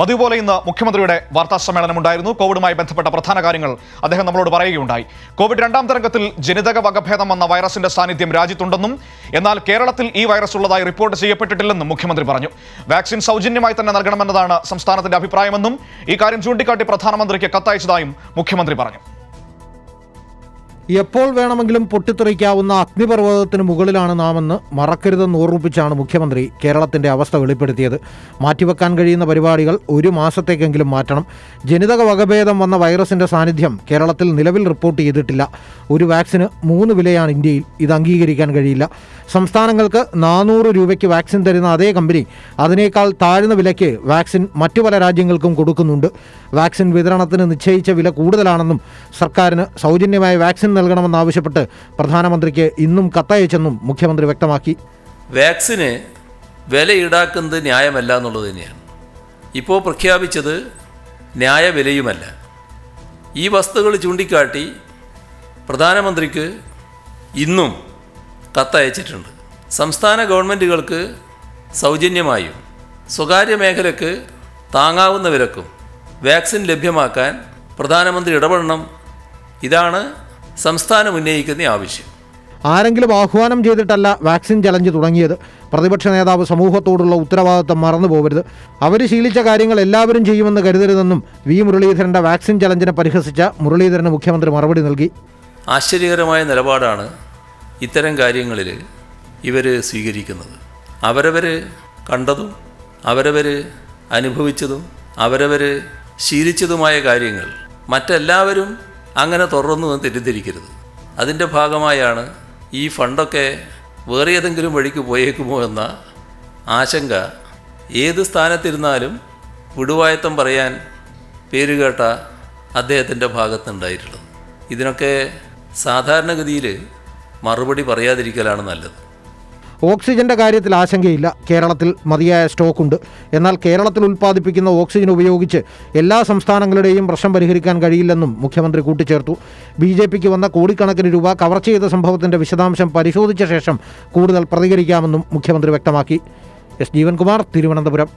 പതിവുപോലെ ഇന്ന് മുഖ്യമന്ത്രിയുടെ വാർത്താ സമ്മേളനമുണ്ടായിരുന്നു. കോവിഡുമായി ബന്ധപ്പെട്ട പ്രധാന കാര്യങ്ങൾ അദ്ദേഹം നമ്മളോട് പറയുകയുണ്ടായി. കോവിഡ് രണ്ടാം തരംഗത്തിൽ ജനിതക വകഭേദം വന്ന വൈറസിന്റെ സാന്നിധ്യം രാജ്യത്തുണ്ടെന്നും എന്നാൽ കേരളത്തിൽ ഈ വൈറസ് ഉള്ളതായി റിപ്പോർട്ട് ചെയ്യപ്പെട്ടിട്ടില്ലെന്നും മുഖ്യമന്ത്രി പറഞ്ഞു. വാക്സിൻ സൗജന്യമായി തന്നെ നൽകണമെന്നതാണ് സംസ്ഥാനത്തിന്റെ അഭിപ്രായമെന്നും ഈ കാര്യം ചൂണ്ടിക്കാട്ടി പ്രധാനമന്ത്രിക്ക് കത്തയച്ചതായും മുഖ്യമന്ത്രി പറഞ്ഞു. എപ്പോൾ വേണമെങ്കിലും പൊട്ടിത്തെറിക്കാവുന്ന അഗ്നിപർവ്വതത്തിന് മുകളിലാണ് നാമെന്ന് മറക്കരുതെന്ന് ഓർമ്മിപ്പിച്ചാണ് മുഖ്യമന്ത്രി കേരളത്തിൻ്റെ അവസ്ഥ വെളിപ്പെടുത്തിയത്. മാറ്റിവെക്കാൻ കഴിയുന്ന പരിപാടികൾ ഒരു മാസത്തേക്കെങ്കിലും മാറ്റണം. ജനിതക വകഭേദം വന്ന വൈറസിൻ്റെ സാന്നിധ്യം കേരളത്തിൽ നിലവിൽ റിപ്പോർട്ട് ചെയ്തിട്ടില്ല. ഒരു വാക്സിന് 3 വിലയാണ് ഇന്ത്യയിൽ. ഇത് അംഗീകരിക്കാൻ കഴിയില്ല. സംസ്ഥാനങ്ങൾക്ക് 400 രൂപയ്ക്ക് വാക്സിൻ തരുന്ന അതേ കമ്പനി അതിനേക്കാൾ താഴ്ന്ന വിലയ്ക്ക് വാക്സിൻ മറ്റു പല രാജ്യങ്ങൾക്കും കൊടുക്കുന്നുണ്ട്. വാക്സിൻ വിതരണത്തിന് നിശ്ചയിച്ച വില കൂടുതലാണെന്നും സർക്കാരിന് സൗജന്യമായ വാക്സിൻ നൽകണമെന്നാവശ്യപ്പെട്ട് പ്രധാനമന്ത്രിക്ക് ഇന്നും കത്തയച്ചെന്നും മുഖ്യമന്ത്രി വ്യക്തമാക്കി. വാക്സിന് വില ഈടാക്കുന്നത് ന്യായമല്ല എന്നുള്ളത് തന്നെയാണ് ഇപ്പോൾ പ്രഖ്യാപിച്ചത്. ന്യായവിലയുമല്ല. ഈ വസ്തുക്കൾ ചൂണ്ടിക്കാട്ടി പ്രധാനമന്ത്രിക്ക് ഇന്നും കത്തയച്ചിട്ടുണ്ട്. സംസ്ഥാന ഗവൺമെൻറ്റുകൾക്ക് സൗജന്യമായും സ്വകാര്യ മേഖലയ്ക്ക് താങ്ങാവുന്ന വിലക്കും വാക്സിൻ ലഭ്യമാക്കാൻ പ്രധാനമന്ത്രി ഇടപെടണം. ഇതാണ് സംസ്ഥാനം ഉന്നയിക്കുന്ന ആവശ്യം. ആരെങ്കിലും ആഹ്വാനം ചെയ്തിട്ടല്ല വാക്സിൻ ചലഞ്ച് തുടങ്ങിയത്. പ്രതിപക്ഷ നേതാവ് സമൂഹത്തോടുള്ള ഉത്തരവാദിത്തം മറന്നു പോകരുത്. അവർ ശീലിച്ച കാര്യങ്ങൾ എല്ലാവരും ചെയ്യുമെന്ന് കരുതരുതെന്നും വി മുരളീധരൻ്റെ വാക്സിൻ ചലഞ്ചിനെ പരിഹസിച്ച മുരളീധരന് മുഖ്യമന്ത്രി മറുപടി നൽകി. ആശ്ചര്യകരമായ നിലപാടാണ് ഇത്തരം കാര്യങ്ങളിൽ ഇവർ സ്വീകരിക്കുന്നത്. അവരവർ കണ്ടതും അവരവർ അനുഭവിച്ചതും അവരവർ ശീലിച്ചതുമായ കാര്യങ്ങൾ മറ്റെല്ലാവരും അങ്ങനെ തുറന്നു തെറ്റിദ്ധരിക്കരുത്. അതിൻ്റെ ഭാഗമായാണ് ഈ ഫണ്ടൊക്കെ വേറെ ഏതെങ്കിലും വഴിക്ക് പോയേക്കുമോ എന്ന ആശങ്ക ഏത് സ്ഥാനത്തിരുന്നാലും വിടുവായത്തം പറയാൻ പേരുകേട്ട അദ്ദേഹത്തിൻ്റെ ഭാഗത്തുണ്ടായിട്ടുള്ളത്. ഇതിനൊക്കെ സാധാരണഗതിയിൽ മറുപടി പറയാതിരിക്കലാണ് നല്ലത്. ഓക്സിജൻ്റെ കാര്യത്തിൽ ആശങ്കയില്ല. കേരളത്തിൽ മതിയായ സ്റ്റോക്കുണ്ട്. എന്നാൽ കേരളത്തിൽ ഉൽപ്പാദിപ്പിക്കുന്ന ഓക്സിജൻ ഉപയോഗിച്ച് എല്ലാ സംസ്ഥാനങ്ങളുടെയും പ്രശ്നം പരിഹരിക്കാൻ കഴിയില്ലെന്നും മുഖ്യമന്ത്രി കൂട്ടിച്ചേർത്തു. ബിജെപിക്ക് വന്ന കോടിക്കണക്കിന് രൂപ കവർ ചെയ്ത സംഭവത്തിൻ്റെ വിശദാംശം പരിശോധിച്ച ശേഷം കൂടുതൽ പ്രതികരിക്കാമെന്നും മുഖ്യമന്ത്രി വ്യക്തമാക്കി. എസ് ജീവൻകുമാർ, തിരുവനന്തപുരം.